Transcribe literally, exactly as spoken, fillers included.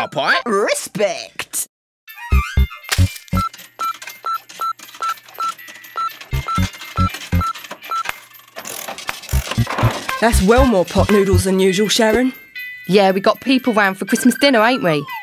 up, I respect. That's well more pot noodles than usual, Sharon. Yeah, we got people round for Christmas dinner, ain't we?